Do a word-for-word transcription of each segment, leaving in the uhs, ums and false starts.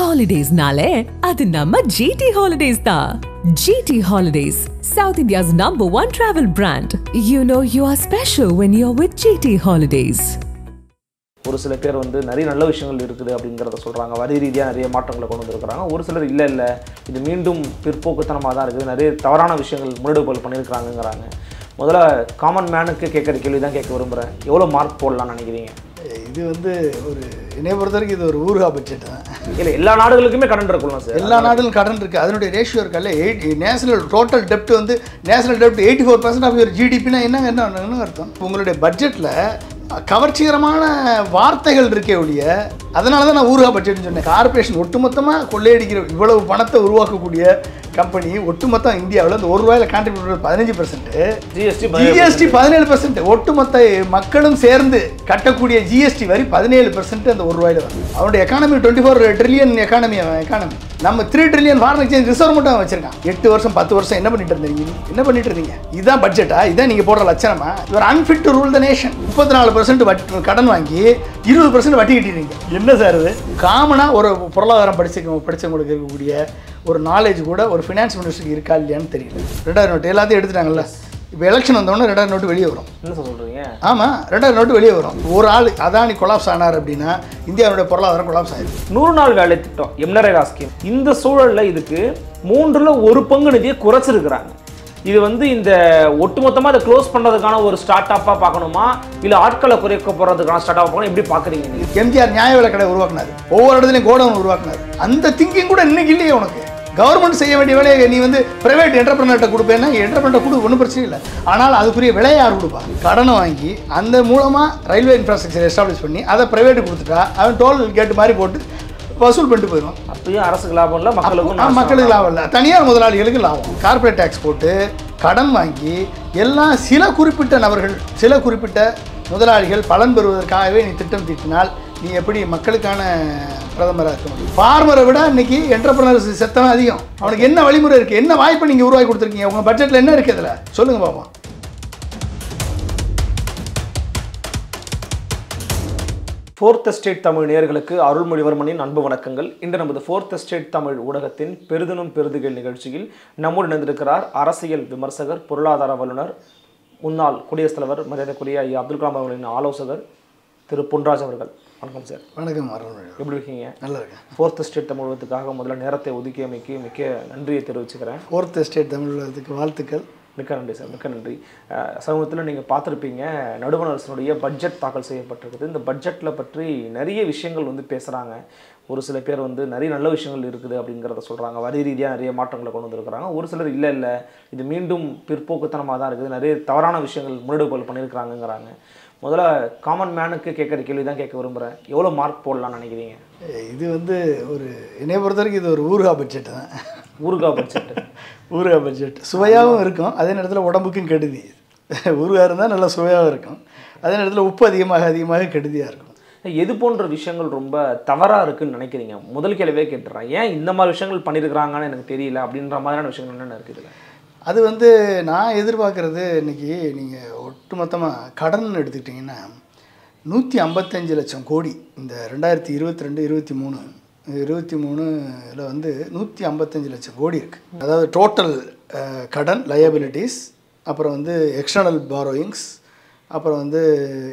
Holidays naale, adu namma G T Holidays tha. G T Holidays, South India's number one travel brand. You know you are special when you're with G T Holidays. ஒரு சில பேர் வந்து நிறைய நல்ல விஷயங்கள் இருக்குது அப்படிங்கறத சொல்றாங்க. வரி ரீதியா நிறைய மாற்றங்களை கொண்டு வந்திருக்காங்க. ஒரு சிலர் இல்ல இல்ல இது மீண்டும் பிற்போக்குத்தனமா தான் இருக்குது. நிறைய தவறான விஷயங்கள் முன்னெடுப்புகள் பண்ணிருக்காங்கங்கறாங்க. முதல்ல காமன் மேனுக்கு கேக்குற கேள்வி தான் கேட்க விரும்பறேன். எவ்வளவு மார்க் போடலாம்னு நினைக்கிறீங்க? இது வந்து ஒரு இனே பொறுத்தருக்கு இது ஒரு ஊர்கா பட்ஜெட் தான். இல்ல எல்லா நாடுகளுக்குமே கடன் இருக்குல்ல சார். எல்லா நாடுகளுக்கும் கடன் இருக்கு. அதனுடைய ரேஷியோ இருக்கல்ல எட்டு நேஷனல் டோட்டல் டெப்ட் வந்து நேஷனல் டெப்ட் எண்பத்தி நான்கு சதவீதம் ஆஃப் யுவர் ஜிடிபினா என்ன என்ன அர்த்தம்? உங்களுடைய பட்ஜெட்ல கவர்ச்சிகரமான வார்த்தைகள் இருக்கே ஒழிய அதனால தான் நான் ஊர்கா பட்ஜெட்னு சொன்னேன். கார்ப்பரேஷன் ஒட்டுமொத்தமாக கொள்ளையடிக்கிற இவ்வளவு பணத்தை உருவாக்கக்கூடிய கம்பெனி ஒட்டுமொத்தம் இந்தியாவில் இந்த ஒரு ரூபாயில் கான்ட்ரிபியூட் பதினஞ்சு பெர்சென்ட் ஜிஎஸ்டி ஜிஎஸ்டி பதினேழு பெர்சென்ட் ஒட்டுமொத்த மக்களும் சேர்ந்து கட்டக்கூடிய ஜிஎஸ்டி வரி பதினேழு பெர்சென்ட் அந்த ஒரு ரூபாயில் வருது. அவனுடைய economy twenty four trillion economy economy நம்ம three trillion foreign exchange reserve மட்டும் வச்சிருக்கான். எட்டு வருஷம் பத்து வருஷம் என்ன பண்ணிட்டு இருந்தீங்க என்ன பண்ணிட்டு இருந்தீங்க? இதான் பட்ஜெட்டா? இதான் நீங்கள் போடுற லட்சணமா? இவர் unfit to rule the nation. முப்பத்தி நாலு பெர்சென்ட் வட்டி கடன் வாங்கி இருபது பெர்சென்ட் வட்டி கட்டிருக்கீங்க. என்ன சார் இது? காமனாக ஒரு பொருளாதாரம் படிச்சுக்க படித்தவங்களுக்கு இருக்கக்கூடிய ஒரு நாலேஜ் கூட ஒரு ஃபினான்ஸ் மினிஸ்டருக்கு இருக்கா இல்லையான்னு தெரியல. ரெண்டாயிரம் நோட்டு எல்லாத்தையும் எடுத்துட்டாங்கல்ல. இப்போ எலெக்ஷன் வந்தோடனே ரெண்டாயிரம் நோட்டு வெளியே வரும். என்ன சொல்கிறீங்க? ஆமாம், ரெண்டாயிரம் நோட்டு வெளியே வரும். ஒரு ஆள் அதானி கொலாப்ஸ் ஆனார் அப்படின்னா இந்தியாவுடைய பொருளாதாரம் கொலாப்ஸ் ஆயிருக்கு. நூறு நாள் வேலை திட்டம் எம்னரேகா ஸ்கீம் இந்த சூழலில் இதுக்கு மூன்றில் ஒரு பங்கு நிதியை குறைச்சிருக்கிறாங்க. இது வந்து இந்த ஒட்டுமொத்தமாக அதை க்ளோஸ் பண்ணுறதுக்கான ஒரு ஸ்டார்ட் அப்பாக பார்க்கணுமா இல்லை ஆட்களை குறைக்க போகிறதுக்கான ஸ்டார்ட் அப் எப்படி பார்க்குறீங்க? எம்ஜிஆர் நியாய விலை கடை உருவாக்குனாரு, ஒவ்வொரு இடத்துலையும் கோடவுன் உருவாக்குனாரு. அந்த திங்கிங் கூட இன்னைக்கு இல்லையே உனக்கு. கவர்மெண்ட் செய்ய வேண்டிய விலையை நீ வந்து பிரைவேட் என்டர்பிரினர்கிட்ட கொடுப்பேன்னா என்டர்பிரினர்கிட்ட கொடு, ஒன்றும் பிரச்சனை இல்லை. ஆனால் அதுக்குரிய விலையை யார் கொடுப்பா? கடனை வாங்கி அந்த மூலமாக ரயில்வே இன்ஃப்ராஸ்ட்ரக்சர் எஸ்டாப்ளிஷ் பண்ணி அதை பிரைவேட்டு கொடுத்துட்டா அவன் டோல் கேட்டு மாதிரி போட்டு வசூல் பண்ணிட்டு போயிடும். அப்பயும் அரசுக்கு லாபம் இல்லை, மக்களுக்கு மக்களுக்கு லாபம் இல்லை, தனியார் முதலாளிகளுக்கு லாபம். கார்பரேட் டேக்ஸ் போட்டு கடன் வாங்கி எல்லாம் சில குறிப்பிட்ட நபர்கள் சில குறிப்பிட்ட முதலாளிகள் பலன் பெறுவதற்காகவே நீ திட்டம் தீட்டினால் நீ எப்படி மக்களுக்கான பிரதமராக இருக்க முடியும்? ஃபார்மரை விட இன்னைக்கு என்டர்பிரினர்ஸ் செத்தவன் அதிகம். அவனுக்கு என்ன வழிமுறை இருக்குது? என்ன வாய்ப்பை நீங்கள் உருவாக்கி கொடுத்துருக்கீங்க? உங்கள் பட்ஜெட்டில் என்ன இருக்குது அதில் சொல்லுங்கள் பாப்பா. ஃபோர்த் எஸ்டேட் தமிழ் நேயர்களுக்கு அருள்மொழிவர்மனின் அன்பு வணக்கங்கள். இன்று நமது ஃபோர்த் எஸ்டேட் தமிழ் ஊடகத்தின் பெரிதுனும் பெருதுகள் நிகழ்ச்சியில் நம்மோடு இணைந்திருக்கிறார் அரசியல் விமர்சகர், பொருளாதார வல்லுநர், முன்னாள் குடியரசுத் தலைவர் மரியாதைக்குரிய ஐயா அப்துல் கலாம் அவர்களின் ஆலோசகர் திரு பொன்ராஜ் அவர்கள். வணக்கம் சார். வணக்கம். எப்படி இருக்கீங்க? நல்லா இருக்கேன். ஃபோர்த் எஸ்டேட் தமிழ் ஊடகத்துக்காக முதல்ல நேரத்தை ஒதுக்கி அமைக்கி மிக்க நன்றியை தெரிவிச்சுக்கிறேன். ஃபோர்த் எஸ்டேட் தமிழ் ஊடகத்துக்கு வாழ்த்துக்கள். மிக்க நன்றி சார், மிக்க நன்றி. சமூகத்தில் நீங்கள் பார்த்துருப்பீங்க நடுவர் அரசனுடைய பட்ஜெட் தாக்கல் செய்யப்பட்டிருக்குது. இந்த பட்ஜெட்டில் பற்றி நிறைய விஷயங்கள் வந்து பேசுகிறாங்க. ஒரு சில பேர் வந்து நிறைய நல்ல விஷயங்கள் இருக்குது அப்படிங்கிறத சொல்கிறாங்க. வரி ரீதியாக நிறைய மாற்றங்களை கொண்டு வந்திருக்கிறாங்க. ஒரு சிலர் இல்லை இல்லை இது மீண்டும் பிற்போக்குத்தனமாக தான் இருக்குது, நிறைய தவறான விஷயங்கள் முன்னெடுப்புகள் பண்ணியிருக்கிறாங்கங்கிறாங்க. முதல்ல காமன் மேனுக்கு கேட்குற கேள்வி தான் கேட்க விரும்புகிறேன். எவ்வளோ மார்க் போடலாம்னு நினைக்கிறீங்க? இது வந்து ஒரு என்னை பொறுத்த வரைக்கும் இது ஒரு ஊர்கா பட்ஜெட்டு தான். ஊர்கா பட்ஜெட்டு ஊர்கா பட்ஜெட் சுவையாகவும் இருக்கும், அதே நேரத்தில் உடம்புக்கும் கெடுதி. ஊர்கா இருந்தால் நல்லா சுவையாகவும் இருக்கும், அதே நேரத்தில் உப்பு அதிகமாக அதிகமாக கெடுதியாக இருக்கும். எது போன்ற விஷயங்கள் ரொம்ப தவறாக இருக்குதுன்னு நினைக்கிறீங்க? முதல் கேள்வியே கேட்டுறேன், ஏன் இந்த மாதிரி விஷயங்கள் பண்ணியிருக்கிறாங்கன்னு எனக்கு தெரியல அப்படின்ற மாதிரியான விஷயங்கள் என்னென்ன இருக்குதுல்ல? அது வந்து நான் எதிர்பார்க்குறது இன்றைக்கி நீங்கள் ஒட்டுமொத்தமாக கடன் எடுத்துக்கிட்டிங்கன்னா நூற்றி ஐம்பத்தஞ்சு லட்சம் கோடி இந்த ரெண்டாயிரத்தி இருபத்தி ரெண்டு இருபத்தி மூணு இருபத்தி மூணுல வந்து நூற்றி ஐம்பத்தஞ்சு லட்சம் கோடி இருக்குது. அதாவது டோட்டல் கடன் லயபிலிட்டிஸ், அப்புறம் வந்து எக்ஸ்டர்னல் பாரோயிங்ஸ், அப்புறம் வந்து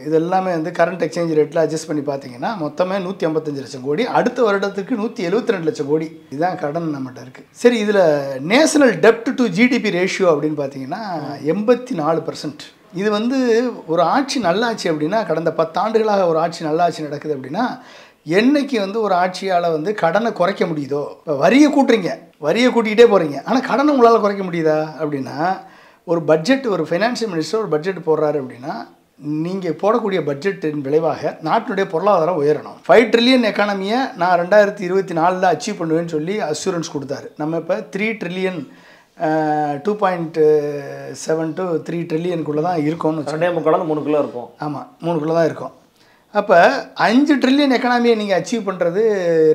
இது எல்லாமே வந்து கரண்ட் எக்ஸ்சேஞ்ச் ரேட்டில் அட்ஜஸ்ட் பண்ணி பார்த்தீங்கன்னா மொத்தமே நூற்றி ஐம்பத்தஞ்சு லட்சம் கோடி. அடுத்த வருடத்துக்கு நூற்றி எழுபத்தி ரெண்டு லட்சம் கோடி இதுதான் கடன் நம்மகிட்ட இருக்குது. சரி, இதில் நேஷனல் டெப்ட் டு ஜிடிபி ரேஷியோ அப்படின்னு பார்த்தீங்கன்னா எண்பத்தி நாலு பெர்சன்ட். இது வந்து ஒரு ஆட்சி நல்லாட்சி அப்படின்னா கடந்த பத்தாண்டுகளாக ஒரு ஆட்சி நல்லாட்சி நடக்குது அப்படின்னா என்றைக்கு வந்து ஒரு ஆட்சியால் வந்து கடனை குறைக்க முடியுதோ, வரியை கூட்டுறீங்க வரியை கூட்டிக்கிட்டே போகிறீங்க, ஆனால் கடனை உங்களால் குறைக்க முடியுதா அப்படின்னா ஒரு பட்ஜெட் ஒரு ஃபைனான்ஷியல் மினிஸ்டர் ஒரு பட்ஜெட் போடுறாரு அப்படின்னா நீங்கள் போடக்கூடிய பட்ஜெட்டின் விளைவாக நாட்டினுடைய பொருளாதாரம் உயரணும். ஃபைவ் ட்ரில்லியன் எக்கானமியை நான் ரெண்டாயிரத்தி இருபத்தி நாலில் அச்சீவ் பண்ணுவேன்னு சொல்லி அஷூரன்ஸ் கொடுத்தாரு. நம்ம இப்போ three trillion two point seven to three ட்ரில்லியனுக்குள்ளே தான் இருக்கோம்னு வச்சு மூணுக்குள்ளே இருக்கும். ஆமாம், மூணுக்குள்ளே தான் இருக்கும். அப்போ அஞ்சு ட்ரில்லியன் எக்கானமியை நீங்கள் அச்சீவ் பண்ணுறது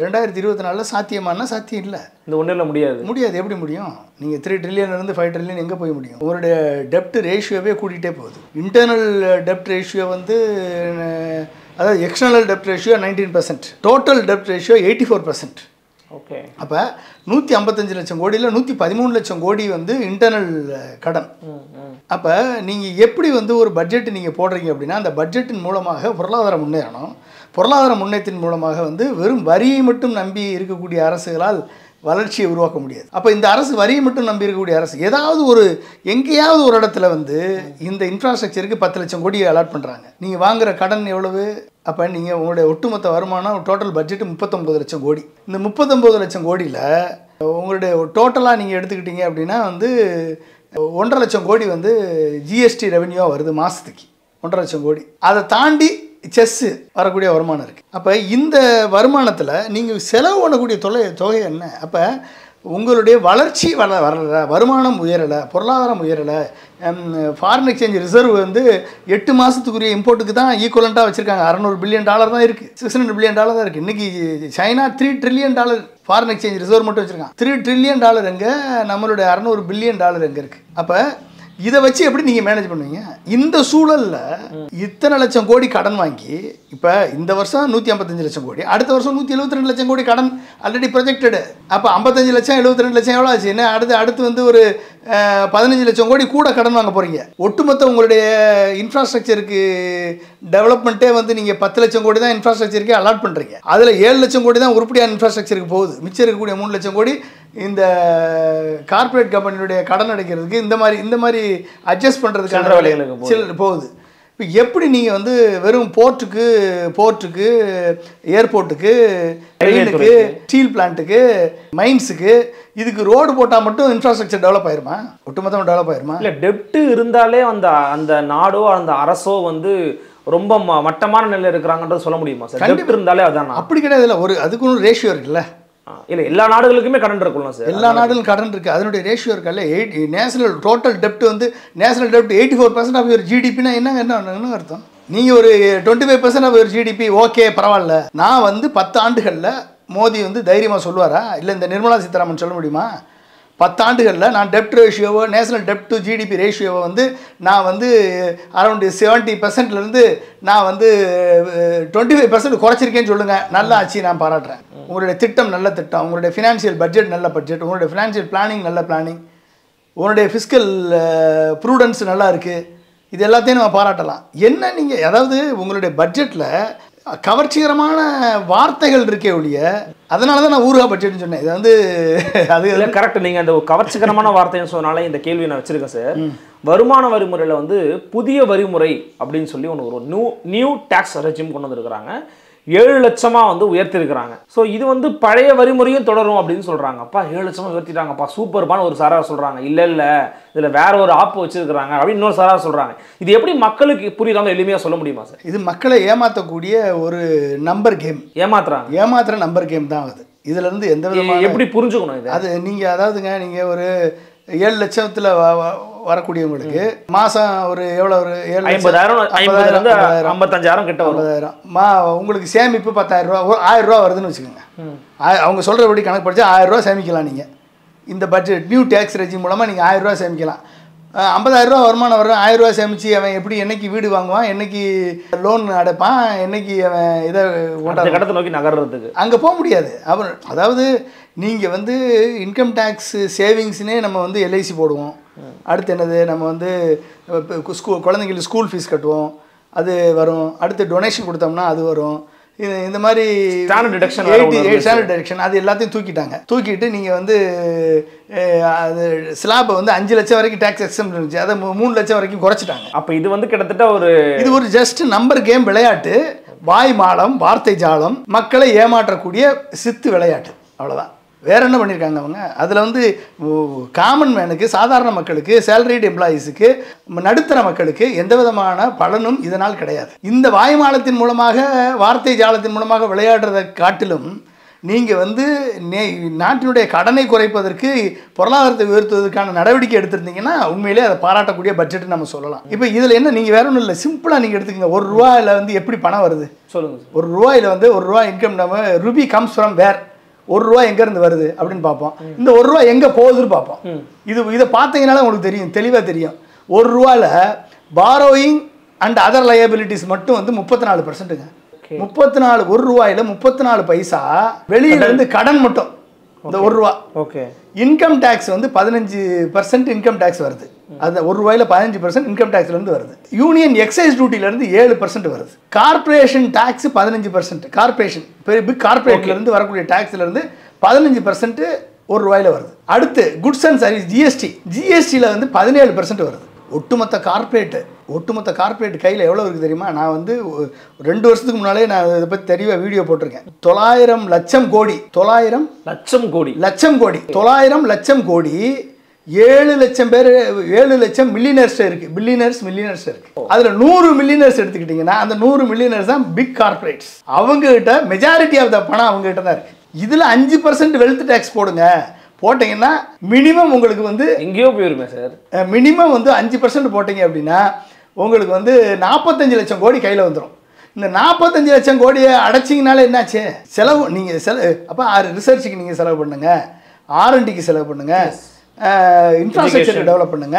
ரெண்டாயிரத்தி இருபத்தி நாலில் சாத்தியமானா சாத்தியம் இல்லை. இந்த ஒன்றில் முடியாது முடியாது எப்படி முடியும்? நீங்கள் த்ரீ ட்ரில்லியன்லேருந்து ஃபைவ் ட்ரில்லியன் எங்கே போய் முடியும்? உங்களுடைய டெப்ட் ரேஷியோவே கூட்டிகிட்டே போகுது. இன்டர்னல் டெப்ட் ரேஷியோ வந்து அதாவது எக்ஸ்டர்னல் டெப்ட் ரேஷியோ நைன்டீன் பெர்சன்ட், டோட்டல் டெப்ட் ratio eighty four percent. Okay. அப்ப நூற்று ஐம்பத்தைந்து லட்சம் கோடியில நூற்று பதிமூன்று லட்சம் கோடி வந்து இன்டர்னல் கடன். அப்ப நீங்க எப்படி வந்து ஒரு பட்ஜெட் நீங்க போடுறீங்க அப்படினா அந்த பட்ஜெட்டின் மூலமாக பொருளாதார முன்னேறணும். பொருளாதார முன்னேற்றத்தின் மூலமாக வந்து வெறும் வரியை மட்டும் நம்பி இருக்கக்கூடிய அரசுகளால் வளர்ச்சியை உருவாக்க முடியாது. அப்ப இந்த அரசு வரியை மட்டும் நம்பி இருக்கக்கூடிய அரசு ஏதாவது ஒரு எங்கேயாவது ஒரு இடத்துல வந்து இந்த இன்ஃப்ராஸ்ட்ரக்சருக்கு பத்து லட்சம் கோடி அலாட் பண்றாங்க. நீங்க வாங்குற கடன் எவ்வளவு? அப்ப நீங்க உங்களுடைய ஒட்டுமொத்த வருமானம் டோட்டல் பட்ஜெட் முப்பத்தொன்பது லட்சம் கோடி. இந்த முப்பத்தொன்பது லட்சம் கோடியில உங்களுடைய டோட்டலா நீங்க எடுத்துக்கிட்டீங்க அப்படினா வந்து ஒன்றரை லட்சம் கோடி வந்து ஜிஎஸ்டி ரெவென்யூவா வருது மாசத்துக்கு. ஒன்றரை லட்சம் கோடி. அதை தாண்டி செஸ் வரக்கூடிய வருமானம் இருக்கு. அப்ப இந்த வருமானத்துல நீங்க செலவு பண்ணக்கூடிய தொகை தொகை என்ன? அப்ப உங்களுடைய வளர்ச்சி வர வரல, வருமானம் உயரல, பொருளாதாரம் உயரல, ஃபாரின் எக்ஸ்சேஞ்ச் ரிசர்வ் வந்து எட்டு மாசத்துக்குரிய இம்போர்ட்டுக்கு தான் ஈக்குவலண்டா வச்சிருக்காங்க. அறுநூறு பில்லியன் டாலர் தான் இருக்கு, சிக்ஸ் ஹண்ட்ரட் பில்லியன் டாலர் தான் இருக்கு. இன்னைக்கு China three trillion dollar foreign exchange reserve மட்டும் வச்சிருக்காங்க. த்ரீ ட்ரில்லியன் டாலர் எங்க, நம்மளுடைய அறுநூறு பில்லியன் டாலர் எங்க இருக்கு? அப்ப இதை வச்சு எப்படி நீங்க மேனேஜ் பண்ணுவீங்க? இந்த சூழல்ல இத்தனை லட்சம் கோடி கடன் வாங்கி இப்ப இந்த வருஷம் நூற்று ஐம்பத்தைந்து லட்சம் கோடி, அடுத்த வருஷம் நூற்று எழுபத்தி ரெண்டு லட்சம் கோடி கடன் ஆல்ரெடி ப்ரொஜெக்டட். அப்ப ஐம்பத்தஞ்சு லட்சம் எழுபத்தி ரெண்டு லட்சம் எவ்வளவு ஆச்சு? என்ன அடுத்து அடுத்து வந்து ஒரு பதினஞ்சு லட்சம் கோடி கூட கடன் வாங்க போறீங்க. ஒட்டுமொத்த உங்களுடைய இன்ஃப்ராஸ்ட்ரக்சருக்கு டெவலப்மெண்ட்டே வந்து நீங்க பத்து லட்சம் கோடி தான் இன்ஃப்ராஸ்ட்ரக்சருக்கு அலாட் பண்றீங்க. அதுல ஏழு லட்சம் கோடி தான் உருப்படியான இன்ஃப்ராஸ்ட்ரக்சருக்கு போகுது. மிச்சம் இருக்கக்கூடிய மூணு லட்சம் கோடி இந்த கார்ப்பரேட் கம்பெனியுடைய கடன் அடைக்கிறதுக்கு இந்த மாதிரி இந்த மாதிரி அட்ஜஸ்ட் பண்ணுறதுக்கான வேலைகளுக்கு சில போகுது. இப்போ எப்படி நீங்கள் வந்து வெறும் போர்ட்டுக்கு போர்ட்டுக்கு ஏர்போர்ட்டுக்கு ட்ரெயினுக்கு ஸ்டீல் பிளான்ட்டுக்கு மைன்ஸுக்கு இதுக்கு ரோடு போட்டால் மட்டும் இன்ஃப்ராஸ்ட்ரக்சர் டெவலப் ஆயிருமா? ஒட்டுமொத்தமாக டெவலப் ஆயிருமா? இல்லை, டெப்ட்டு இருந்தாலே அந்த அந்த நாடோ அந்த அரசோ வந்து ரொம்ப மட்டமான நிலையில் இருக்கிறாங்கன்றது சொல்ல முடியுமா சார்? டெப்ட் இருந்தாலே அதான். அப்படி கிடையாது. இல்லை, ஒரு அதுக்குன்னு ரேஷியோ இருக்குல்ல. இல்லை, எல்லா நாடுகளுக்குமே கடன் இருக்குல்ல சார்? எல்லா நாடுகளும் கடன் இருக்குது, அதனுடைய ரேஷியோ இருக்குல்ல. எயிட் நேஷனல் டோட்டல் டெப்ட் வந்து நேஷனல் டெப்ட் eighty four percent of your ஜிடிபினா என்ன என்ன அர்த்தம்? நீங்கள் ஒரு twenty five percent of your GDP okay பரவாயில்ல. நான் வந்து பத்து ஆண்டுகளில் மோடி வந்து தைரியமாக சொல்லுவாரா? இல்லை இந்த நிர்மலா சீதாராமன் சொல்ல முடியுமா? பத்தாண்டுகளில் நான் டெப்ட் ரேஷியோவோ நேஷனல் டெப்ட் டு ஜிடிபி ரேஷியோவை வந்து நான் வந்து அரௌண்டு செவன்ட்டி பர்சன்ட்லேருந்து நான் வந்து டுவெண்ட்டி ஃபைவ் பர்சன்ட் குறைச்சிருக்கேன்னு சொல்லுங்கள். நல்லா ஆச்சு, நான் பாராட்டுறேன். உங்களுடைய திட்டம் நல்ல திட்டம், உங்களுடைய ஃபினான்ஷியல் பட்ஜெட் நல்ல பட்ஜெட், உங்களுடைய ஃபினான்ஷியல் பிளானிங் நல்ல பிளானிங், உங்களுடைய ஃபிஸ்கல் ப்ரூடன்ஸ் நல்லா இருக்குது. இது எல்லாத்தையும் நம்ம பாராட்டலாம். என்ன நீங்கள் அதாவது உங்களுடைய பட்ஜெட்டில் கவர்ச்சிகரமான வார்த்தைகள் இருக்கே ஒழிய, அதனால தான் நான் ஊருகா பட்ஜெட்னு சொன்னேன். இது வந்து அது கரெக்ட். நீங்கள் அந்த கவர்ச்சிகரமான வார்த்தைன்னு சொன்னாலே இந்த கேள்வியை நான் வச்சுருக்கேன் சார். வருமான வரி முறையில் வந்து புதிய வரி முறை அப்படின்னு சொல்லி ஒன்று ஒரு நியூ நியூ டேக்ஸ் ரெஜிம் கொண்டு வந்துருக்கிறாங்க. ஏழு லட்சமாக வந்து உயர்த்திருக்கிறாங்க. ஸோ இது வந்து பழைய வரிமுறையும் தொடரும் அப்படின்னு சொல்கிறாங்கப்பா. ஏழு லட்சமாக உயர்த்திட்டாங்கப்பா சூப்பர்பான்னு ஒரு சாராக சொல்கிறாங்க. இல்லை இல்லை இதில் வேற ஒரு ஆப் வச்சுருக்கிறாங்க அப்படின்னு இன்னொரு சாராக சொல்கிறாங்க. இது எப்படி மக்களுக்கு புரியுறாங்க? எளிமையாக சொல்ல முடியுமா சார்? இது மக்களை ஏமாற்றக்கூடிய ஒரு நம்பர் கேம். ஏமாத்துறாங்க, ஏமாத்துற நம்பர் கேம் தான் அது. இதுலேருந்து எந்த விதமாக எப்படி புரிஞ்சுக்கணும் இது? அது நீங்கள் அதாவதுங்க நீங்கள் ஒரு ஏழு லட்சத்தில் வரக்கூடியவங்களுக்கு மாதம் ஒரு எவ்வளோ ஒரு ஏழு ஐம்பதாயிரம் கிட்ட ஐம்பதாயிரம் மா உங்களுக்கு சேமிப்பு பத்தாயிரம் ரூபா ஆயிரம் ரூபா வருதுன்னு வச்சுக்கோங்க. அவங்க சொல்கிறபடி கணக்கு படித்தா ஆயிரம் ரூபா சேமிக்கலாம். நீங்கள் இந்த பட்ஜெட் நியூ டேக்ஸ் ரெஜிம் மூலமாக நீங்கள் ஆயிரம் ரூபா சேமிக்கலாம். ஐம்பதாயிரம் ரூபா வருமானம் வரும், ஆயிரம் ரூபா சேமித்து அவன் எப்படி என்னைக்கு வீடு வாங்குவான், என்னைக்கு லோன் அடைப்பான், என்னைக்கு அவன் இதை கொண்டாந்து கடத்தை நோக்கி நகர்றதுக்கு அங்கே போக முடியாது. அவன் அதாவது நீங்கள் வந்து இன்கம் டேக்ஸ் சேவிங்ஸ்னே நம்ம வந்து எல்ஐசி போடுவோம். அடுத்து என்னது நம்ம வந்து ஸ்கூ குழந்தைங்களுக்கு ஸ்கூல் ஃபீஸ் கட்டுவோம், அது வரும். அடுத்து டொனேஷன் கொடுத்தோம்னா அது வரும். இது இந்த மாதிரி ஸ்டாண்டர்ட் டிடக்ஷன் ஸ்டாண்டர்ட் டிடக்ஷன் அது எல்லாத்தையும் தூக்கிட்டாங்க. தூக்கிட்டு நீங்கள் வந்து அது ஸ்லாபை வந்து அஞ்சு லட்சம் வரைக்கும் டேக்ஸ் எக்ஸம்ஷன் இருந்துச்சு, அதை மூணு லட்சம் வரைக்கும் குறைச்சிட்டாங்க. அப்போ இது வந்து கிட்டத்தட்ட ஒரு இது ஒரு ஜஸ்ட் நம்பர் கேம் விளையாட்டு, வாய் மாலம் வார்த்தை ஜாலம், மக்களை ஏமாற்றக்கூடிய சித்து விளையாட்டு, அவ்வளோதான். வேறு என்ன பண்ணியிருக்காங்க அவங்க? அதில் வந்து காமன் மேனுக்கு, சாதாரண மக்களுக்கு, சேலரிடு எம்ப்ளாயீஸுக்கு, நடுத்தர மக்களுக்கு எந்த விதமான பலனும் இதனால் கிடையாது. இந்த வாய்மாலத்தின் மூலமாக வார்த்தை ஜாலத்தின் மூலமாக விளையாடுறதை காட்டிலும் நீங்கள் வந்து நே நாட்டினுடைய கடனை குறைப்பதற்கு பொருளாதாரத்தை உயர்த்துவதற்கான நடவடிக்கை எடுத்திருந்தீங்கன்னா உண்மையிலே அதை பாராட்டக்கூடிய பட்ஜெட்டு நம்ம சொல்லலாம். இப்போ இதில் என்ன நீங்கள் வேற ஒன்றும் இல்லை, சிம்பிளாக நீங்கள் எடுத்துக்கங்க. ஒரு ரூபாயில் வந்து எப்படி பணம் வருது சொல்லுங்கள். ஒரு ரூபாயில் வந்து ஒரு ரூபா இன்கம் நம்ம ரூபி கம்ஸ் ஃப்ரம் வேர், ஒரு ரூபா எங்கேருந்து வருது அப்படின்னு பார்ப்போம். இந்த ஒரு ரூபா எங்கே போகுதுன்னு பார்ப்போம். இது இதை பார்த்தீங்கன்னால உங்களுக்கு தெரியும், தெளிவாக தெரியும். ஒரு ரூபாவில் பாரோயிங் அண்ட் அதர் லயபிலிட்டிஸ் மட்டும் வந்து முப்பத்தி நாலு பர்சன்ட்டுங்க முப்பத்தி நாலு ஒரு ரூபாயில் முப்பத்தி நாலு பைசா வெளியிலிருந்து கடன் மட்டும். The one dollar. Okay. Income tax on the fifteen percent income tax varudhu. That's fifteen percent income tax Union excise duty seven percent Corporation tax fifteen percent. Corporation. Big corporate okay. tax fifteen percent one dollar. Goods and service G S T. G S T seventeen percent Ottumata corporate. Ottumata corporate kaiyila evlo irukku theriyuma na vandu two varushathukku munnaale na idha pathi theriya video potirukken nine hundred lakham kodi nine hundred lakham kodi lakham kodi nine hundred lakham kodi seven lakham per seven lakham millionaires irukku billionaires millionaires irukku adula one hundred millionaires eduthukitingina and one hundred millionaires are big corporates avangitta majority of the pana avangitta da irukku idhila five percent wealth tax podunga minimum உங்களுக்கு வந்து எங்கயோ போயிருமே sir minimum வந்து five percent போட்டீங்க அப்படினா உங்களுக்கு வந்து forty-five லட்சம் கோடி கையில வந்துரும் இந்த forty-five லட்சம் கோடியை அடைச்சிங்கனால என்னாச்சு செலவு நீங்க அப்ப ரிசர்ச்க்கு நீங்க செலவு பண்ணுங்க R and D க்கு செலவு பண்ணுங்க இன்ஃப்ராஸ்ட்ரக்சர் டெவலப் பண்ணுங்க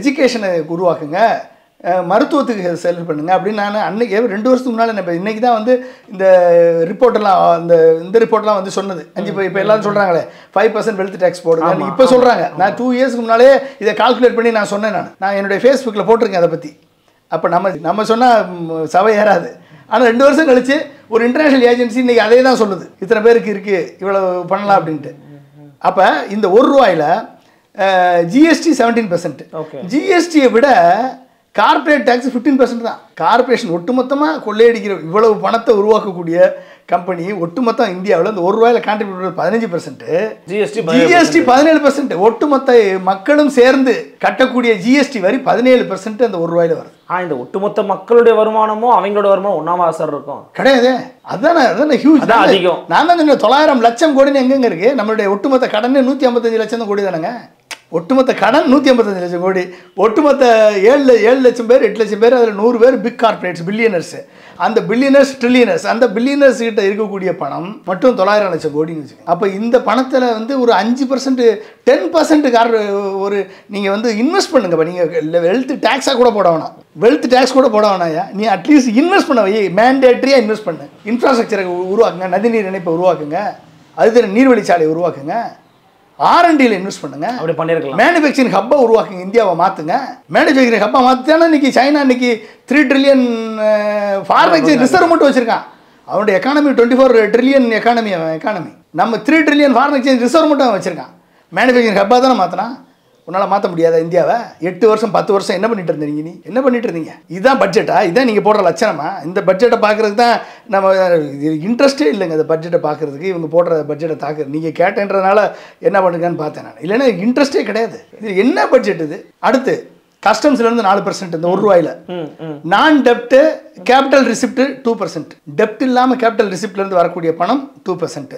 எஜுகேஷனை உருவாக்குங்க மருத்துவத்துக்கு செலவு பண்ணுங்க அப்படி நான் அன்னைக்கு two வருஷத்துக்கு முன்னால நான் இன்னைக்கு தான் வந்து இந்த ரிப்போர்ட் எல்லாம் அந்த இந்த ரிப்போர்ட் எல்லாம் வந்து சொன்னது இப்ப இப்ப எல்லாரும் சொல்றாங்களே five percent வெல்த் டாக்ஸ் போடுங்க இப்ப சொல்றாங்க நான் two இயர்ஸ்க்கு முன்னாலே இத கால்குலேட் பண்ணி நான் சொன்னேன் நான் நான் என்னோட Facebook ல போட்டுருக்கேன் அத பத்தி அப்ப நம்ம நம்ம சொன்னா சவை ஏறாது ஆனா two வருஷம் கழிச்சு ஒரு இன்டர்நேஷனல் ஏஜென்சி இன்னைக்கு அதே தான் சொல்லுது இத்தனை பேருக்கு இருக்கு இவ்வளவு பண்ணலாம் அப்படினு அப்ப இந்த one dollar ல G S T seventeen percent G S T விட Corporate tax fifteen percent தான் கார்ப்பரேஷன் ஒட்டுமொத்தமா கொள்ளை அடிக்கிற இவ்வளவு பணத்தை உருவாக்க கூடிய கம்பெனி ஒட்டுமொத்த இந்தியாவுல அந்த one dollar ல contribute fifteen percent GST GST seventeen percent ஒட்டுமொத்த மக்களும் சேர்ந்து கட்டக்கூடிய ஜிஎஸ்டி வரி seventeen percent அந்த one dollar ல வருது ஆ இந்த ஒட்டுமொத்த மக்களுடைய வருமானமும் அவங்களோட வருமானம் ஒண்ணாவா சார் இருக்கும் கிடையாது அதானே அதானே ஹியூஜ் அதான் அதிகம் நான் தான் nine hundred லட்சம் கோடி எங்கங்க இருக்கு நம்மளுடைய ஒட்டுமொத்த கடனே one fifty-five லட்சம் கோடி தானங்க ஒட்டுமொத்த கடன் one fifty-five லட்சம் கோடி ஒட்டுமொத்த seven லட்சம் பேர் eight லட்சம் பேர் அதுல one hundred பேர் பிக் கார்ப்பரேட்ஸ் பில்லியனர்ஸ் அந்த பில்லியனர்ஸ் ட்ரில்லியனர்ஸ் அந்த பில்லியனர்ஸ் கிட்ட இருக்க கூடிய பணம் மட்டும் nine hundred லட்சம் கோடின்னு வெச்சுங்க அப்ப இந்த பணத்துல வந்து ஒரு five percent ten percent கார் ஒரு நீங்க வந்து இன்வெஸ்ட் பண்ணுங்க நீங்க வெல்த் டாக்ஸா கூட போடவனா வெல்த் டாக்ஸ் கூட போடவனாயா நீ at least இன்வெஸ்ட் பண்ணவே மேண்டேட்டரியா இன்வெஸ்ட் பண்ணு இன்ஃப்ராஸ்ட்ரக்சரை உருவாக்குங்க நதிநீர் இணைப்பை உருவாக்குங்க அதுக்கு நீர்வழிச்சாலை உருவாக்குங்க R and D ல இன்வெஸ்ட் பண்ணுங்க அப்படி பண்ணிரலாம் manufacturing hub உருவாக்குங்க இந்தியாவை மாத்துங்க manufacturing hub மாத்தினா இன்னைக்கு சைனா இன்னைக்கு three trillion foreign reserve மட்டும் வச்சிருக்கான் அவனோட economy twenty-four trillion economy economy நம்ம three trillion foreign exchange reserve மட்டும் வச்சிருக்கான் manufacturing hub தான மாத்துனா உன்னால மாத்த முடியாத இந்தியாவை eight வருஷம் ten வருஷம் என்ன பண்ணிட்டு இருந்தீங்க நீ என்ன பண்ணிட்டு இருந்தீங்க இதான் பட்ஜெட்டா இதான் நீங்க போடுற லட்சணமா இந்த பட்ஜெட்டை பாக்குறதுக்கு தான் நம்ம இன்ட்ரஸ்டே இல்லங்க இந்த பட்ஜெட்டை பாக்குறதுக்கு இவங்க போடுற பட்ஜெட்டை தாக்கு நீங்க கேட்டன்றனால என்ன பண்ணுங்கன்னு பார்த்தேன் நான் இல்லனா இன்ட்ரஸ்டே கிடையாது இது என்ன பட்ஜெட் இது அடுத்து கஸ்டம்ஸ்ல இருந்து four percent இந்த one dollar ல நான் டெப்ட் கேபிடல் ரிசிப்ட் two percent டெப்ட் இல்லாம கேபிடல் ரிசிப்ட்ல இருந்து வரக்கூடிய பணம் two percent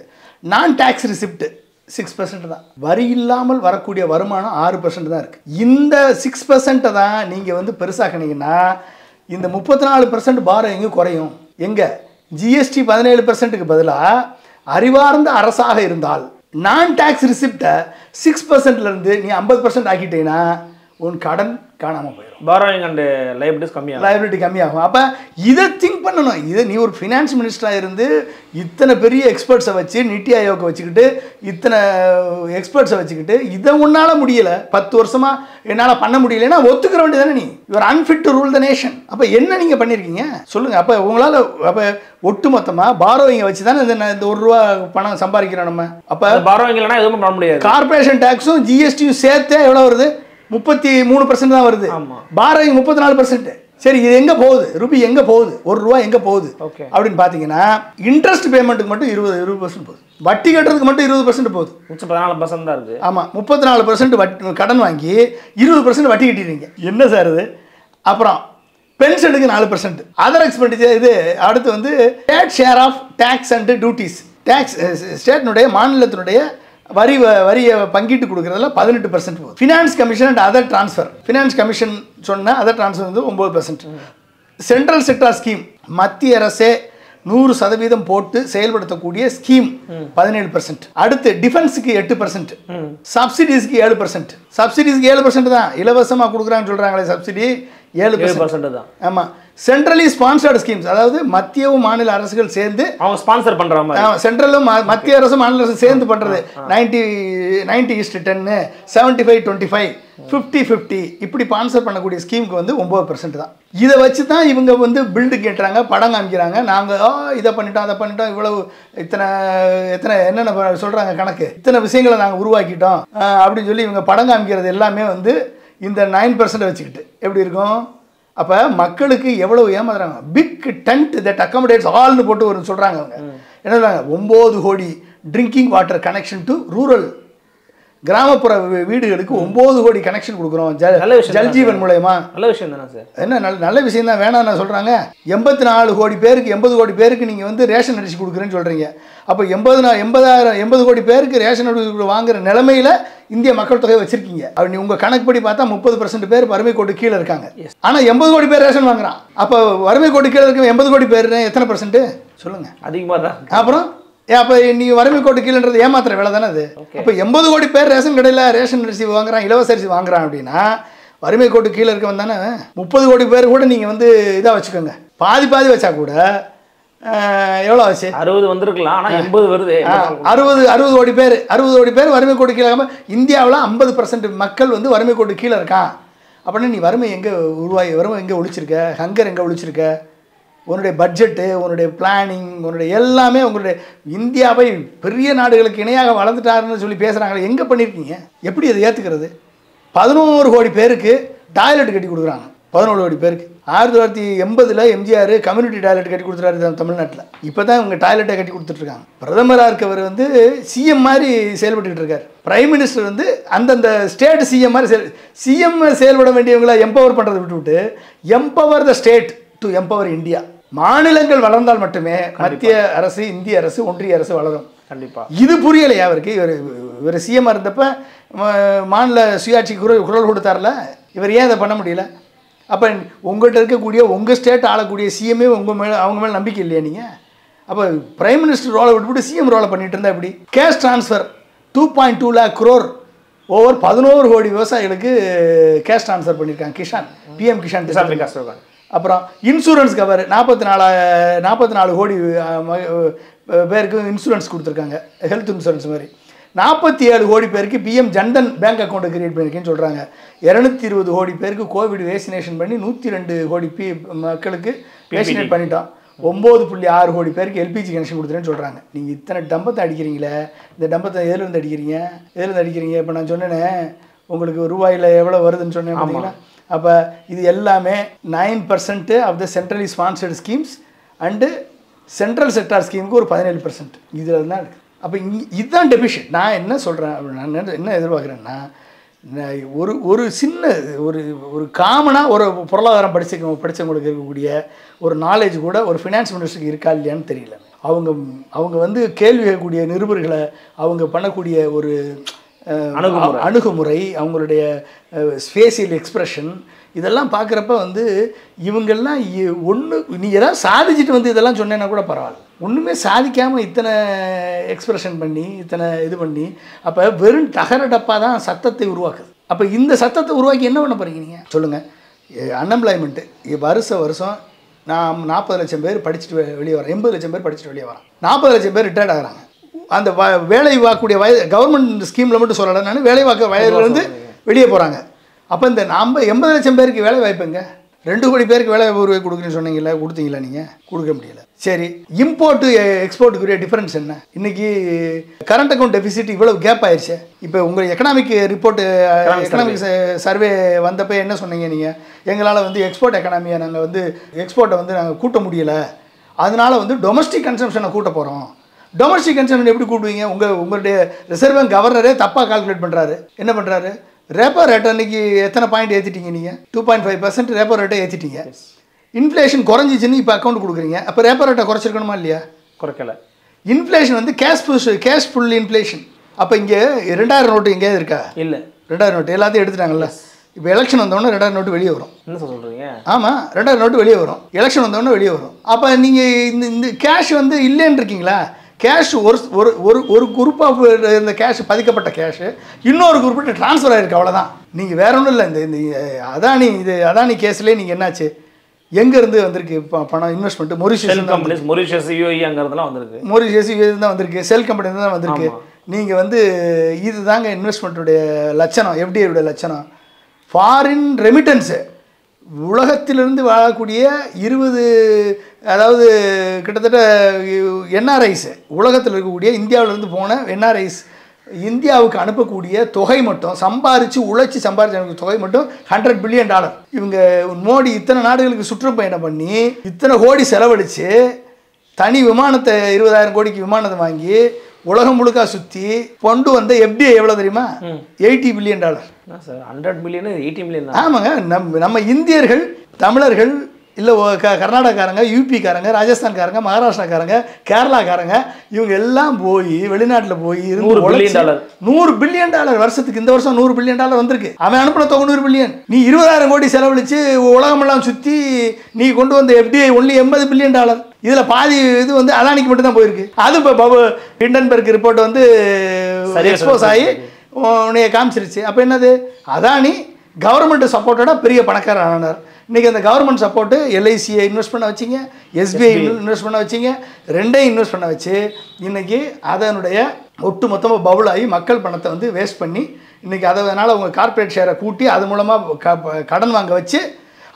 நான் டாக்ஸ் ரிசிப்ட் six percent தான் வரி இல்லாமல் வரக்கூடிய வருமானம் six percent தான் இருக்கு இந்த six percent தான் நீங்க வந்து பெருசாக்கனீங்கனா இந்த thirty-four percent பாரோயிங் குறையும் எங்க ஜிஎஸ்டி seventeen percent க்கு பதிலா அறிவார்ந்த அரசாக இருந்தால் நான் டாக்ஸ் ரிசிப்ட் six percent ல இருந்து நீ fifty percent ஆக்கிட்டேனா உன் கடன் காணாம போயிடும் பாரோயிங் அண்ட் லைபிலிட்டிஸ் கம்மியாகும் லைபிலிட்டி கம்மியாகும் அப்ப இத திங்க் பண்ணனும் இது நீ ஒரு ஃபைனான்ஸ் மினிஸ்டரா இருந்து இத்தனை பெரிய எக்ஸ்பர்ட்ஸ வச்சு நிதி ஆயோக வச்சிக்கிட்டு இத்தனை எக்ஸ்பர்ட்ஸ வச்சிக்கிட்டு இத உன்னால முடியல ten வருஷமா என்னால பண்ண முடியலனா ஒத்துக்குற வேண்டியதானே நீ you are unfit to rule the nation அப்ப என்ன நீங்க பண்ணிருக்கீங்க சொல்லுங்க அப்ப உங்களால அப்ப ஒட்டுமொத்தமா பாரோயிங் வச்சு தான இந்த one dollar பணம் சம்பாதிக்கிறோம் நம்ம அப்ப பாரோயிங் இல்லனா எதுவும் பண்ண முடியாது கார்ப்பரேஷன் டாக்ஸும் ஜிஎஸ்டியும் சேர்த்தே எவ்வளவு வருது thirty-three percent தான் வருது ஆமா borrowing thirty-four percent சரி இது எங்க போகுது ரூபி எங்க போகுது one dollar எங்க போகுது அப்படிን பாத்தீங்கன்னா இன்ட்ரஸ்ட் பேமென்ட்க்கு மட்டும் twenty percent போகுது வட்டி கட்டறதுக்கு மட்டும் twenty percent போகுது fourteen percent தான் இருக்கு ஆமா thirty-four percent கடன் வாங்கி twenty percent வட்டி கட்டிறீங்க என்ன சார் இது அப்புறம் பென்ஷனுக்கு four percent அதர் எக்ஸ்பெண்டிச்சர் இது அடுத்து வந்து state share of tax and duties tax state உடைய மாநிலத்தினுடைய வரி வரிய பங்கிட்டு கொடுக்கிறதுல eighteen percent போகுது finance commission and other transfer finance commission சொன்னா अदर ட்ரான்ஸ்ஃபர் வந்து nine percent central sector scheme மத்திய அரசே one hundred percent போட்டு செயல்படுத்தக்கூடிய ஸ்கீம் seventeen percent அடுத்து டிஃபென்ஸ்க்கு eight percent சப்சிடிஸ்க்கு seven percent சப்சிடிஸ்க்கு seven percent தான் இலவசமா கொடுக்கறான்னு சொல்றாங்களே சப்சிடி seven percent தான் ஆமா Centrally sponsored schemes. That is, Mathiyavu Manil Arasugal Sendhu. Our sponsor Pandra Mari. Central Mathiya Arasu Manil Arasu Sendhu Pandra. ninety, ninety is to ten, seventy-five twenty-five, fifty fifty. Ippadi sponsor Panna Koodi scheme ku vandu nine percent da. Idha vechi thaan ivanga vandu build ketranga, padam kaamikiranga. Naanga ah idha pannita adha pannita ivlo ithana ithana enna solranga kanakku. Ithana vishayangala naanga uruvaakittom. Appadi solli ivanga padam kaamikiradhu ellame vandu indha nine percent vechikitte. Eppadi irukum? அப்ப மக்களுக்கு எவ்வளவு ஏமாறாங்க big tent that accommodates all னு போட்டு ஒரு சொல்றாங்க அவங்க என்ன சொல்றாங்க ஒன்பது கோடி drinking water connection to rural கிராமப்புற வீடுகளுக்கு ஒன்பது கோடி கனெக்ஷன் குடுக்குறோம் ஜல்ஜீவன் மூலமா நல்ல விஷயம் தானா சார் என்ன நல்ல விஷயம் தான் வேணா நான் சொல்றாங்க எண்பத்தி நாலு கோடி பேருக்கு எண்பது கோடி பேருக்கு நீங்க வந்து ரேஷன் அரிசி குடுக்குறேன்னு சொல்றீங்க அப்ப எண்பது கோடி பேருக்கு ரேஷன் அரிசி வாங்குற நிலைமையில India மக்கள் தொகை வச்சிருக்கீங்க. அப்படி உங்க கணக்குப்படி பார்த்தா முப்பது சதவீதம் பேர் வறுமை கோட்டுக்கு கீழ இருக்காங்க. ஆனா எண்பது கோடி பேர் ரேஷன் வாங்குறான். அப்ப வறுமை கோட்டுக்கு கீழ இருக்க எண்பது கோடி பேர்னா எத்தனை % சொல்லுங்க. அதிகமா தான். அப்புறம் அப்ப நீ வறுமை கோட்டுக்கு கீழன்றது ஏமாத்துற வேலை தான அது. அப்ப எண்பது கோடி பேர் ரேஷன் கடையில ரேஷன் அரிசி வாங்குறான், இலவச அரிசி வாங்குறான் அப்படினா வறுமை கோட்டுக்கு கீழ இருக்கவன் தான முப்பது கோடி பேர் கூட நீங்க வந்து இதா வெச்சுக்கங்க. பாதி பாதி வெச்சா கூட எவ்வளவு ஆச்சு அறுபது வந்திருக்கலாம் ஆனா எண்பது வருது அறுபது கோடி பேர் அறுபது கோடி பேர் வறுமை கோட்டு கீழ இருக்காங்க இந்தியாவுல ஐம்பது சதவீதம் மக்கள் வந்து வறுமை கோட்டு கீழ இருக்காங்க அப்படி நீ வறுமை எங்க உருவாய் வறுமை எங்க ஒளிச்சிருக்க ஹங்கர் எங்க ஒளிச்சிருக்க உங்களுடைய பட்ஜெட் உங்களுடைய பிளானிங் உங்களுடைய எல்லாமே உங்களுடைய இந்தியாவை பெரிய நாடுகளுக்கு இணையாக வளர்ந்துட்டாருன்னு சொல்லி பேசுறாங்க எங்க பண்ணிருக்கீங்க எப்படி இத ஏத்துக்கிறது பதினொரு கோடி பேருக்கு டாய்லெட் கட்டி கொடுக்கறாங்க பதினொரு கோடி பேருக்கு ஆயிரத்து தொள்ளாயிரத்து எண்பது ல எம்ஜிஆர் கம்யூனிட்டி டாய்லெட் கட்டி கொடுத்துறாரு தமிழ்நாட்டுல. இப்போதான் இவங்க டாய்லெட் கட்டி கொடுத்துட்டு இருக்காங்க. பிரதமரா இருக்கவர் வந்து சிஎம் மாதிரி செயல்பட்டுட்டு இருக்காரு. பிரைம் மினிஸ்டர் வந்து அந்த ஸ்டேட் சிஎம் மாதிரி சிஎம் செயல்பட வேண்டியவங்கள எம்பவர் பண்றது விட்டுட்டு empower the state to empower India. மாநிலங்கள் வளர்ந்தால் மட்டுமே மத்திய அரசு, இந்திய அரசு, ஒன்றிய அரசு வளரும். கண்டிப்பா. இது புரியலையா அவருக்கு இவர் இவர் சிஎம் இருந்தப்ப மாநில சுயாட்சி குரல் கொடுத்தார்ல. இவர் ஏன் இத பண்ண முடியல? அப்ப உங்கட்ட இருக்க கூடிய உங்க ஸ்டேட் ஆள கூடிய சிஎம் உங்க மேல அவங்க மேல நம்பிக்கை இல்லையா நீங்க அப்ப பிரைம் मिनिस्टर ரோல விட்டுட்டு சிஎம் ரோல பண்ணிட்டு இருந்தா இப்படி கேஷ் ட்ரான்ஸ்ஃபர் இரண்டு புள்ளி இரண்டு லட்சம் கோடி ஓவர் பதினொரு கோடி வியாபாரிகளுக்கு கேஷ் ட்ரான்ஸ்ஃபர் பண்ணிருக்காங்க கிஷான் பிஎம் கிஷான் கிஷான் விகாஸ் யோஜனா அப்புறம் இன்சூரன்ஸ் கவர் நாற்பத்தி நாலு கோடி பேருக்கு இன்சூரன்ஸ் கொடுத்திருக்காங்க ஹெல்த் இன்சூரன்ஸ் மாதிரி நாற்பத்தி ஏழு கோடி பேருக்கு PM Jan Dhan bank account create பண்ணிருக்கேன்னு சொல்றாங்க இருநூற்று இருபது கோடி பேருக்கு கோவிட் வேக்சினேஷன் பண்ணி நூற்று இரண்டு கோடி மக்களுக்கு வேக்சினேட் பண்ணிட்டோம் ஒன்பது புள்ளி ஆறு கோடி பேருக்கு எல்பிஜி கனெக்ஷன் கொடுத்துறேன்னு சொல்றாங்க நீங்க இத்தனை டம்பத்தை அடிக்கிறீங்களே இந்த டம்பத்தை எதில இருந்து அடிக்கிறீங்க எதில இருந்து அடிக்கிறீங்க இப்ப நான் சொன்னேனே உங்களுக்கு ரூபாயில எவ்வளவு வருதுன்னு சொன்னேன் பாத்தீங்களா அப்ப இது எல்லாமே ஒன்பது சதவீதம் of the centrally sponsored schemes and central sector scheme க்கு ஒரு பதினேழு சதவீதம் இதுல தான் இருக்கு அப்ப இதுதான் டெபிஷிட் நான் என்ன சொல்றேன் நான் என்ன எதிர்பார்க்கறேன்னா ஒரு ஒரு சின்ன ஒரு ஒரு காமனா ஒரு பொருளாதாரம் படிச்சவங்க படிச்சவங்களுக்கு இருக்கக்கூடிய ஒரு knowledge கூட ஒரு ஃபைனான்ஸ் மினிஸ்டருக்கு இருக்கா இல்லையான்னு தெரியல அவங்க அவங்க வந்து கேள்வி கேட்கக்கூடிய நிருபர்களை அவங்க பண்ணக்கூடிய ஒரு அணுகுமுறை அவங்களுடைய ஸ்பேஷியல் எக்ஸ்பிரஷன் இதெல்லாம் பார்க்கறப்ப வந்து இவங்க எல்லாம் ஒண்ணு நீ ஏதா சாதிச்சிட்டு வந்து இதெல்லாம் சொன்னேனா கூட பரவாயில்லை ஒண்ணுமே சாதிக்காம இத்தனை எக்ஸ்பிரஷன் பண்ணி இத்தனை இது பண்ணி அப்ப வெறும் தகரடப்பா தான் சத்தத்தை உருவாக்குது அப்ப இந்த சத்தத்தை உருவாக்கி என்ன பண்ண போறீங்க நீங்க சொல்லுங்க அன்எம்ப்ளாய்மென்ட் வருஷ வருஷம் நான் நாற்பது லட்சம் பேர் படிச்சிட்டு வெளிய வர எண்பது லட்சம் பேர் படிச்சிட்டு வெளிய வர நாற்பது லட்சம் பேர் ரிட்டயர்ட் ஆகறாங்க அந்த வேலை வாக்குடைய கவர்மெண்ட் ஸ்கீம்ல மட்டும் சொல்லல நான் வேலை வாக்கு வயதில இருந்து வெளிய போறாங்க அப்ப இந்த நாம எண்பது லட்சம் பேருக்கு வேலை வாய்ப்புங்க இரண்டு கோடி பேருக்கு வேலை வாய்ப்பு கொடுக்கணும் சொன்னீங்கல கொடுத்தீங்களா நீங்க கொடுக்க முடியல சரி இம்போர்ட் எக்ஸ்போர்ட் குரிய டிஃபரன்ஸ் என்ன இன்னைக்கு கரண்ட் அக்கவுண்ட் டெபிசிட் இவ்வளவு கேப் ஆயிருச்சு இப்போ உங்க எகனாமிக் ரிப்போர்ட் எகனாமிக் சர்வே வந்தப்ப என்ன சொன்னீங்க நீங்க எங்களால வந்து எக்ஸ்போர்ட் எகனாமியா நாங்க வந்து எக்ஸ்போர்ட்ட வந்து நாங்க கூட்ட முடியல அதனால வந்து டொமஸ்டிக் கன்சம்ப்ஷனை கூட்ட போறோம் டொமஸ்டிக் கன்சம்ப்ஷன் எப்படி கூட்டுவீங்க உங்க உங்களுடைய ரிசர்வ் பேங்க் கவர்னரே தப்பா கால்குலேட் பண்றாரு என்ன பண்றாரு Repo rate அன்னைக்கு எத்தனை பாயிண்ட் ஏத்திட்டீங்க நீங்க இரண்டு புள்ளி ஐந்து சதவீதம் repo rate ஏத்திட்டீங்க இன்ஃப்ளேஷன் குறஞ்சிச்சுன்னு இப்ப அக்கவுண்ட் குடுக்குறீங்க அப்ப repo rate குறச்சிருக்கணுமா இல்லையா குறக்கல இன்ஃப்ளேஷன் வந்து கேஷ் கேஷ் ஃபுல் இன்ஃப்ளேஷன் அப்ப இங்க இரண்டாயிரம் நோட் எங்க இருக்கா இல்ல இரண்டாயிரம் நோட் எல்லாத்தையும் எடுத்துட்டாங்கல இப்ப எலெக்ஷன் வந்த உடனே இரண்டாயிரம் நோட் வெளிய வரும் என்ன சொல்றீங்க ஆமா இரண்டாயிரம் நோட் வெளிய வரும் எலெக்ஷன் வந்த உடனே வெளிய வரும் அப்ப நீங்க இந்த கேஷ் வந்து இல்லேன்னு இருக்கீங்களா கேஷ் ஒரு ஒரு ஒரு குரூப் ஆஃப் இந்த கேஷ் பதிக்கப்பட்ட கேஷ் இன்னொரு குரூப்ட்ட ட்ரான்ஸ்ஃபர் ஆயிருக்கு அவ்வளவுதான் நீங்க வேற ஒண்ணும் இல்ல இந்த அதானி இது அதானி கேஸ்லயே நீங்க என்னாச்சு எங்க இருந்து வந்திருக்கு பணம் investment? Mauritius shell companies, Mauritius UAE அங்க இருந்தலாம் வந்திருக்கு. மொரிஷியஸ் யுஏஇ தான் வந்திருக்கு, செல் கம்பெனி தான் வந்திருக்கு. நீங்க வந்து இதுதாங்க இன்வெஸ்ட்மென்ட் உடைய லட்சணம், எஃப்டிஐ உடைய லட்சணம். ஃபாரின் ரெமிட்டன்ஸ் உலகத்திலிருந்து வாழக்கூடிய இருபது, அதாவது கிட்டத்தட்ட என்ஆர்ஐஸ், உலகத்தில் இருக்கக்கூடிய இந்தியாவிலிருந்து போன என்ஆர்ஐஸ் இந்தியாவுக்கு அனுப்பக்கூடிய தொகை மட்டும், சம்பாரித்து உழைச்சி சம்பாரிச்சு தொகை மட்டும் ஹண்ட்ரட் பில்லியன் டாலர். இவங்க மோடி இத்தனை நாடுகளுக்கு சுற்றுப்பயணம் பண்ணி இத்தனை கோடி செலவழித்து தனி விமானத்தை இருபதாயிரம் கோடிக்கு விமானத்தை வாங்கி உலகம் முழுக்க சுற்றி கொண்டு வந்த எஃப்டிஐ எவ்வளோ தெரியுமா? Eighty billion dollar. Sir hundred million eighty million. ஆமாங்க, நம் நம்ம இந்தியர்கள், தமிழர்கள், இல்லை க கர்நாடகாரங்க, யூபிக்காரங்க, ராஜஸ்தான்காரங்க, மகாராஷ்டிராக்காரங்க, கேரளாக்காரங்க, இவங்க எல்லாம் போய் வெளிநாட்டில் போய் நூறு பில்லியன் டாலர் நூறு பில்லியன் டாலர் வருஷத்துக்கு, இந்த வருஷம் நூறு பில்லியன் டாலர் வந்திருக்கு. அவன் அனுப்பின தொகை நூறு பில்லியன். நீ இருபதாயிரம் கோடி செலவழித்து உலகமெல்லாம் சுற்றி நீ கொண்டு வந்த எஃப்டிஐ ஒன்லி எண்பது பில்லியன் டாலர். இதில் பாதி இது வந்து அதானிக்கு மட்டும் தான் போயிருக்கு. அது இப்போ பபு ஹிண்டன்பர்க் ரிப்போர்ட் வந்து எக்ஸ்போஸ் ஆகி உன்னைய காமிச்சிருச்சு. அப்போ என்னது, அதானி கவர்மெண்ட் சப்போர்ட்டோட பெரிய பணக்காரர் ஆனார். இன்றைக்கி அந்த கவர்மெண்ட் சப்போர்ட்டு எல்ஐசியை இன்வெஸ்ட் பண்ண வச்சிங்க, எஸ்பிஐ இன்வெஸ்ட் பண்ண வச்சிங்க, ரெண்டையும் இன்வெஸ்ட் பண்ண வச்சு இன்றைக்கி அதனுடைய ஒட்டு மொத்தமாக பவுலாகி மக்கள் பணத்தை வந்து வேஸ்ட் பண்ணி இன்றைக்கி அதனால் அவங்க கார்பரேட் ஷேரை கூட்டி அது மூலமாக க கடன் வாங்க வச்சு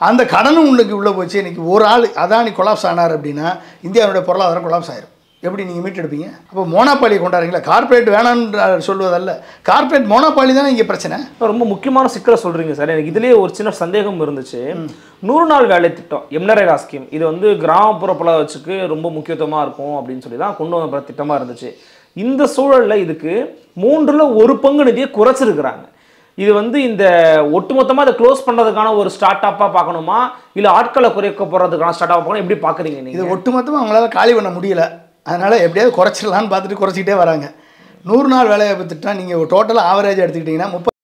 அந்த கடனும் உங்களுக்கு உள்ளே போச்சு. இன்றைக்கி ஒரு ஆள் அதானி கொலாப்ஸ் ஆனார் அப்படின்னா இந்தியாவுடைய பொருளாதாரம் கொலாப்ஸ் ஆயிரும். எப்படி நீங்கள் மீட்டெடுப்பீங்க? அப்போ மோனோபாலியை கொண்டாடுறீங்களா? கார்பரேட் வேணான்னு சொல்வதல்ல, கார்பரேட் மோனோபாலி தானே இங்கே பிரச்சனை. ரொம்ப முக்கியமான சிக்கலை சொல்கிறீங்க சார். எனக்கு இதுலேயே ஒரு சின்ன சந்தேகம் இருந்துச்சு. நூறு நாள் வேலை திட்டம், எம்னரேகா ஸ்கீம், இது வந்து கிராமப்புற பலவச்சுக்கு ரொம்ப முக்கியத்துவமாக இருக்கும் அப்படின்னு சொல்லி தான் கொண்டு வர திட்டமாக இருந்துச்சு. இந்த சூழலில் இதுக்கு மூன்றில் ஒரு பங்கு நிதியை குறைச்சிருக்கிறாங்க. இது வந்து இந்த ஒட்டுமொத்தமாக அதை க்ளோஸ் பண்ணுறதுக்கான ஒரு ஸ்டார்ட் அப்பாக பார்க்கணுமா, இல்லை ஆட்களை குறைக்க போகிறதுக்கான ஸ்டார்ட் அப்பாக பார்க்கணும், எப்படி பார்க்குறீங்க நீங்கள்? இது ஒட்டுமொத்தமாக அவங்களால காலி பண்ண முடியல, அதனால் எப்படியாவது குறைச்சிடலான்னு பார்த்துட்டு குறைச்சிக்கிட்டே வராங்க. நூறு நாள் வேலைவாய்ப்பு திட்டம் நீங்கள் டோட்டலாக ஆவரேஜ் எடுத்துக்கிட்டிங்கன்னா முப்பது